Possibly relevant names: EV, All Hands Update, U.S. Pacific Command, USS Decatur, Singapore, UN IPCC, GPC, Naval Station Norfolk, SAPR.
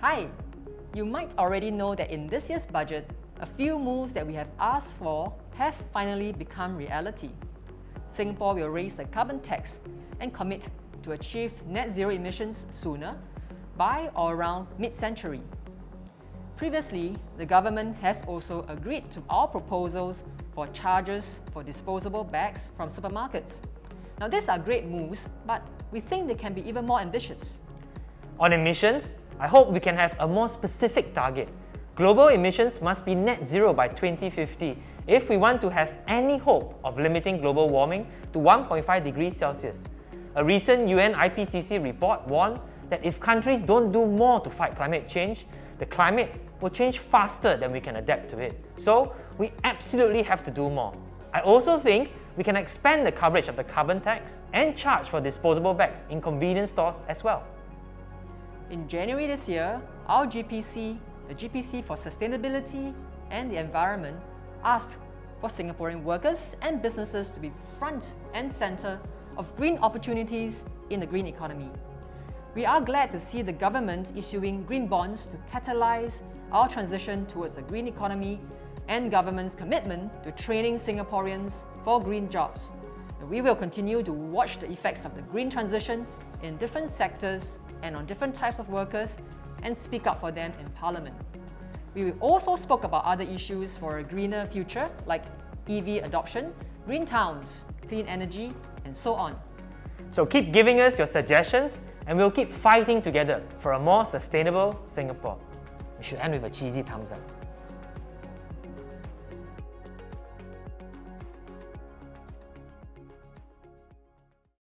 Hi! You might already know that in this year's budget, a few moves that we have asked for have finally become reality. Singapore will raise the carbon tax and commit to achieve net zero emissions sooner, by or around mid-century. Previously, the government has also agreed to our proposals for charges for disposable bags from supermarkets. Now these are great moves, but we think they can be even more ambitious. On emissions, I hope we can have a more specific target. Global emissions must be net zero by 2050 if we want to have any hope of limiting global warming to 1.5 degrees Celsius. A recent UN IPCC report warned that if countries don't do more to fight climate change, the climate will change faster than we can adapt to it. So, we absolutely have to do more. I also think we can expand the coverage of the carbon tax and charge for disposable bags in convenience stores as well. In January this year, our GPC, the GPC for Sustainability and the Environment, asked for Singaporean workers and businesses to be front and centre of green opportunities in the green economy. We are glad to see the government issuing green bonds to catalyse our transition towards a green economy and government's commitment to training Singaporeans for green jobs. And we will continue to watch the effects of the green transition in different sectors and on different types of workers and speak up for them in Parliament. We also spoke about other issues for a greener future like EV adoption, green towns, clean energy, and so on. So keep giving us your suggestions and we'll keep fighting together for a more sustainable Singapore. We should end with a cheesy thumbs up.